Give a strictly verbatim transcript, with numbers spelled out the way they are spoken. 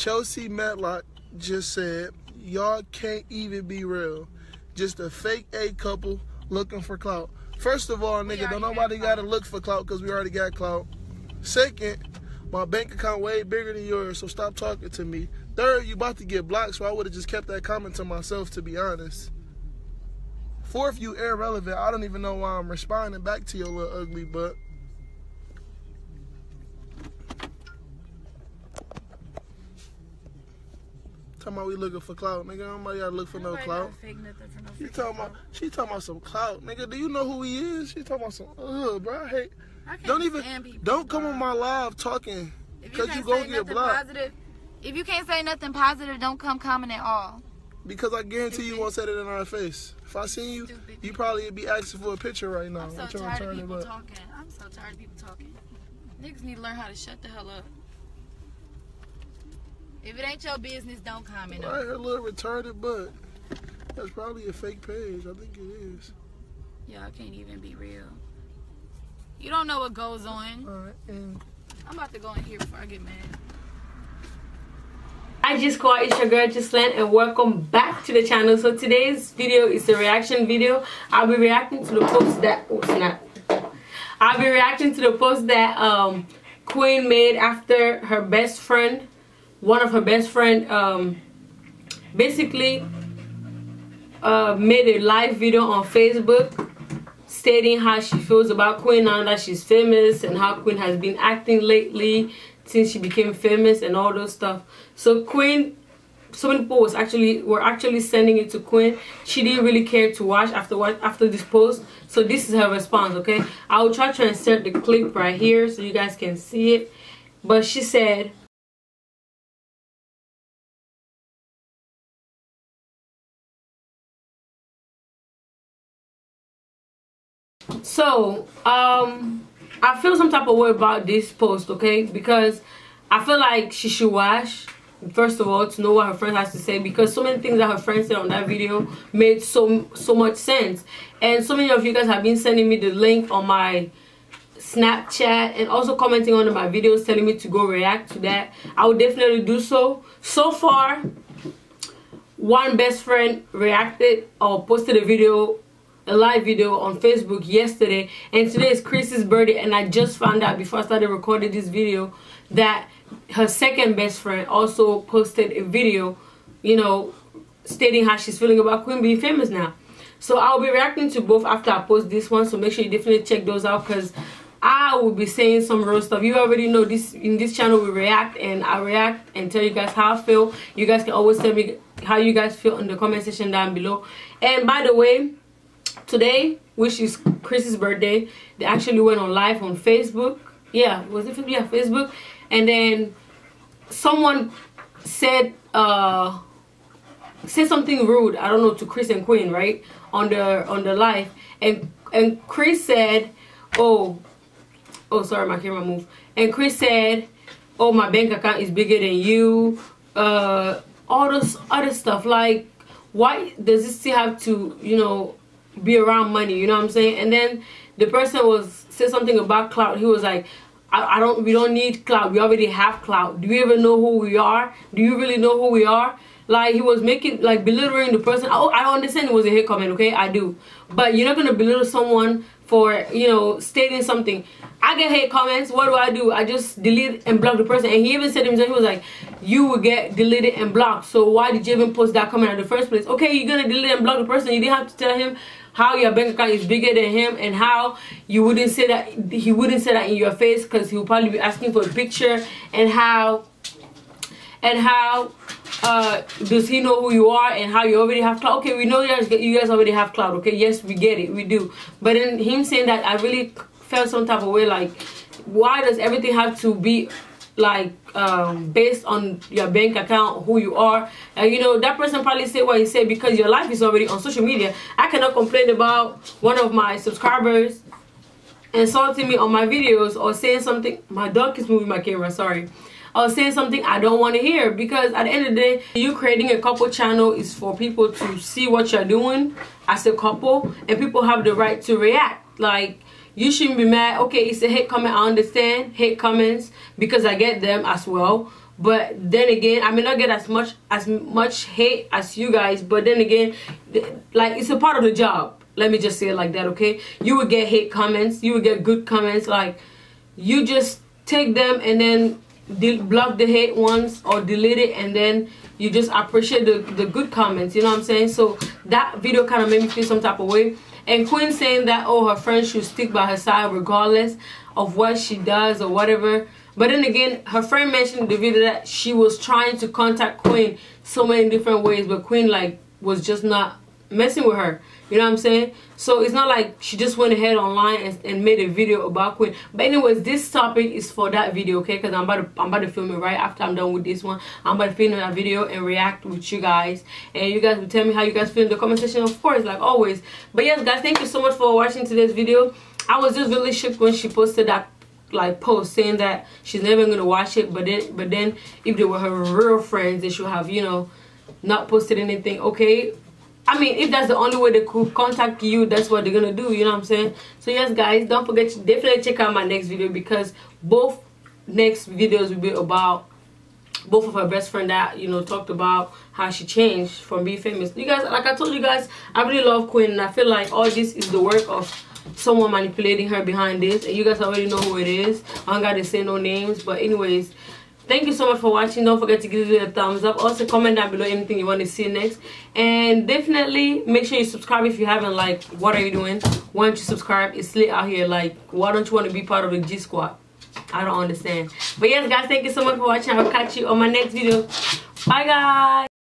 Chelsea Matlock just said, y'all can't even be real. Just a fake A couple looking for clout. First of all, nigga, don't nobody got to look for clout because we already got clout. Second, my bank account way bigger than yours, so stop talking to me. Third, you about to get blocked, so I would have just kept that comment to myself, to be honest. Fourth, you irrelevant. I don't even know why I'm responding back to your little ugly butt. Talking about we looking for clout, nigga. Nobody gotta look for Nobody no clout. Fake nothing for no she talking about, she talking about some clout, nigga. Do you know who he is? She talking about some, ugh, bro. I hate. I don't even, don't come on my live talking, if you cause you gonna get blocked. Positive, if you can't say nothing positive, don't come comment at all. Because I guarantee Stupid. you won't say that in our face. If I seen you, Stupid. you probably be asking for a picture right now. I'm so I'm tired to turn of people talking. I'm so tired of people talking. Niggas need to learn how to shut the hell up. If it ain't your business, don't comment on it. I heard a little retarded butt. That's probably a fake page. I think it is. Y'all can't even be real. You don't know what goes on. All right, and I'm about to go in here before I get mad. Hi G-Squad, it's your girl Ghislaine and welcome back to the channel. So today's video is a reaction video. I'll be reacting to the post that, oh snap. I'll be reacting to the post that um, Queen made after her best friend one of her best friend um basically uh made a live video on Facebook stating how she feels about Queen now that she's famous and how Queen has been acting lately since she became famous and all those stuff. So Queen, so many people was actually were actually sending it to Queen. She didn't really care to watch after after this post, so this is her response. Okay, I will try to insert the clip right here so you guys can see it, but she said, So, um, I feel some type of way about this post, okay? Because I feel like she should watch, first of all, to know what her friend has to say. Because so many things that her friend said on that video made so, so much sense. And so many of you guys have been sending me the link on my Snapchat and also commenting on my videos, telling me to go react to that. I would definitely do so. So far, one best friend reacted or posted a video, a live video on Facebook yesterday, and today is Chris's birthday, and I just found out before I started recording this video that her second best friend also posted a video, you know, stating how she's feeling about Queen being famous now. So I'll be reacting to both after I post this one, so make sure you definitely check those out because I will be saying some real stuff. You already know this in this channel we react, and I react and tell you guys how I feel. You guys can always tell me how you guys feel in the comment section down below. And by the way, today, which is Chris's birthday, they actually went on live on Facebook. Yeah, was it yeah, Facebook? And then someone said uh, said something rude, I don't know, to Chris and Queen, right? On the on the live. And and Chris said, Oh oh sorry, my camera moved. And Chris said, oh, my bank account is bigger than you, uh all this other stuff. Like, why does this still have to, you know, be around money, you know what I'm saying? And then the person was said something about clout. He was like, I, I don't we don't need clout, we already have clout. Do you even know who we are? Do you really know who we are? Like, he was making, like, belittling the person. Oh, I understand it was a hate comment, okay, I do, but you're not gonna belittle someone for, you know, stating something. I get hate comments, what do I do? I just delete and block the person. And he even said to himself, he was like, you will get deleted and blocked, so why did you even post that comment in the first place? Okay, you're gonna delete and block the person, you didn't have to tell him how your bank account is bigger than him and how you wouldn't say that, he wouldn't say that in your face because he'll probably be asking for a picture, and how and how uh does he know who you are and how you already have clout. Okay, we know you guys already have clout, okay, yes, we get it, we do, but in him saying that, I really felt some type of way. Like, why does everything have to be like um based on your bank account, who you are? And you know, that person probably said what he said because your life is already on social media. I cannot complain about one of my subscribers insulting me on my videos or saying something. My dog is moving my camera, sorry. Or saying something I don't want to hear, because at the end of the day, you creating a couple channel is for people to see what you're doing as a couple, and people have the right to react. Like, you shouldn't be mad. Okay, it's a hate comment, I understand hate comments because I get them as well, But then again, I may not get as much as much hate as you guys, but then again, like, it's a part of the job. Let me just say it like that, okay? You would get hate comments, you would get good comments. Like, you just take them and then block the hate ones or delete it, and then you just appreciate the, the good comments, you know what I'm saying? So that video kind of made me feel some type of way. And Queen saying that, oh, her friend should stick by her side regardless of what she does or whatever. But then again, her friend mentioned in the video that she was trying to contact Queen so many different ways, but Queen, like, was just not messing with her. You know what I'm saying? So it's not like she just went ahead online and, and made a video about Queen. But anyways, this topic is for that video, okay? Because I'm about to I'm about to film it right after I'm done with this one. I'm about to film that video and react with you guys. And you guys will tell me how you guys feel in the comment section, of course, like always. But yes, guys, thank you so much for watching today's video. I was just really shook when she posted that, like, post saying that she's never gonna watch it. But then, but then, if they were her real friends, they should have, you know, not posted anything, okay? I mean, if that's the only way they could contact you, that's what they're gonna do, you know what I'm saying? So yes, guys, don't forget to definitely check out my next video, because both next videos will be about both of her best friend that, you know, talked about how she changed from being famous. You guys, like I told you guys, I really love Queen, and I feel like all this is the work of someone manipulating her behind this, and you guys already know who it is. I don't gotta say no names, but anyways, thank you so much for watching. Don't forget to give this video a thumbs up. Also, comment down below anything you want to see next. And definitely make sure you subscribe if you haven't. Like, what are you doing? Why don't you subscribe? It's lit out here. Like, why don't you want to be part of the G-Squad? I don't understand. But yes, guys, thank you so much for watching. I'll catch you on my next video. Bye, guys.